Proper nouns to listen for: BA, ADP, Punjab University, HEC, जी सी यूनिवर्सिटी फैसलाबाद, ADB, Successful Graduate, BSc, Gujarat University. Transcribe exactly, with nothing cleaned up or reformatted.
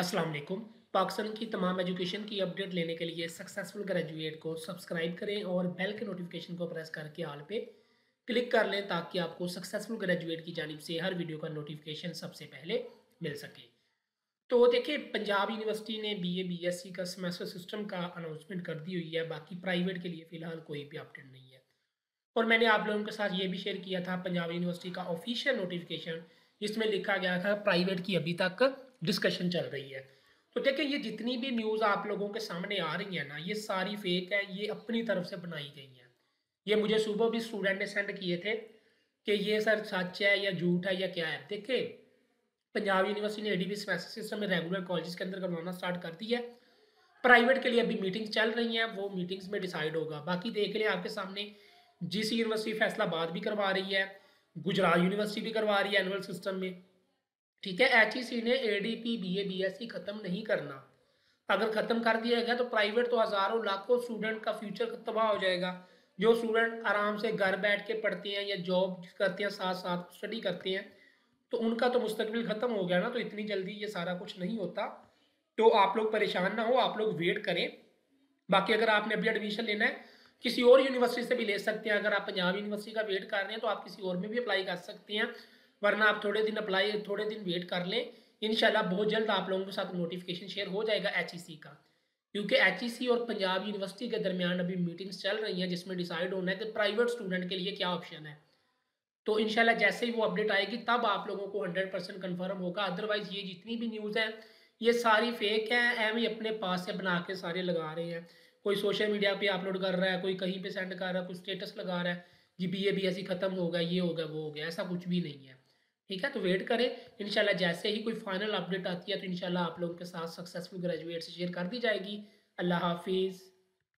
अस्सलाम वालेकुम। पाकिस्तान की तमाम एजुकेशन की अपडेट लेने के लिए सक्सेसफुल ग्रेजुएट को सब्सक्राइब करें और बेल के नोटिफिकेशन को प्रेस करके ऑल पे क्लिक कर लें ताकि आपको सक्सेसफुल ग्रेजुएट की जानिब से हर वीडियो का नोटिफिकेशन सबसे पहले मिल सके। तो देखिए, पंजाब यूनिवर्सिटी ने बीए बीएससी का सेमेस्टर सिस्टम का अनाउंसमेंट कर दी हुई है। बाकी प्राइवेट के लिए फ़िलहाल कोई भी अपडेट नहीं है। और मैंने आप लोगों के साथ ये भी शेयर किया था पंजाब यूनिवर्सिटी का ऑफिशियल नोटिफिकेशन, जिसमें लिखा गया था प्राइवेट की अभी तक डिस्कशन चल रही है। तो देखिए, ये जितनी भी न्यूज़ आप लोगों के सामने आ रही है ना, ये सारी फेक है, ये अपनी तरफ से बनाई गई है। ये मुझे सुबह भी स्टूडेंट ने सेंड किए थे कि ये सर सच है या झूठ है या क्या है। देखिए, पंजाब यूनिवर्सिटी ने एडीबी सेमेस्टर सिस्टम में रेगुलर कॉलेज के अंदर करवाना स्टार्ट कर दी है। प्राइवेट के लिए अभी मीटिंग्स चल रही हैं, वो मीटिंग्स में डिसाइड होगा। बाकी देख लें, आपके सामने जी सी यूनिवर्सिटी फैसलाबाद भी करवा रही है, गुजरात यूनिवर्सिटी भी करवा रही है एनुअल सिस्टम में, ठीक है। एच ई सी ने A D P B A B S C ख़त्म नहीं करना। अगर ख़त्म कर दिया गया तो प्राइवेट तो हज़ारों लाखों स्टूडेंट का फ्यूचर तबाह हो जाएगा। जो स्टूडेंट आराम से घर बैठ के पढ़ते हैं या जॉब करते हैं, साथ साथ स्टडी करते हैं, तो उनका तो मुस्तकबिल ख़त्म हो गया ना। तो इतनी जल्दी ये सारा कुछ नहीं होता। तो आप लोग परेशान ना हो, आप लोग वेट करें। बाकी अगर आपने अभी एडमिशन लेना है, किसी और यूनिवर्सिटी से भी ले सकते हैं। अगर आप पंजाब यूनिवर्सिटी का वेट कर रहे हैं तो आप किसी और में भी अप्लाई कर सकते हैं, वरना आप थोड़े दिन अप्लाई थोड़े दिन वेट कर लें। इंशाल्लाह बहुत जल्द आप लोगों के साथ नोटिफिकेशन शेयर हो जाएगा एचईसी का, क्योंकि एचईसी और पंजाब यूनिवर्सिटी के दरमियान अभी मीटिंग्स चल रही हैं, जिसमें डिसाइड होना है कि प्राइवेट स्टूडेंट के लिए क्या ऑप्शन है। तो इंशाल्लाह जैसे ही वो अपडेट आएगी तब आप लोगों को हंड्रेड परसेंट कन्फर्म होगा। अदरवाइज़ ये जितनी भी न्यूज़ है ये सारी फेक है, एवं अपने पास से बना के सारे लगा रहे हैं। कोई सोशल मीडिया पर अपलोड कर रहा है, कोई कहीं पर सेंड कर रहा है, कोई स्टेटस लगा रहा है जी B A B S C ख़त्म हो गया, ये हो गया, वो हो गया। ऐसा कुछ भी नहीं है, ठीक है। तो वेट करें, इंशाल्लाह जैसे ही कोई फाइनल अपडेट आती है तो इंशाल्लाह आप लोगों के साथ सक्सेसफुल ग्रेजुएट से शेयर कर दी जाएगी। अल्लाह हाफिज़।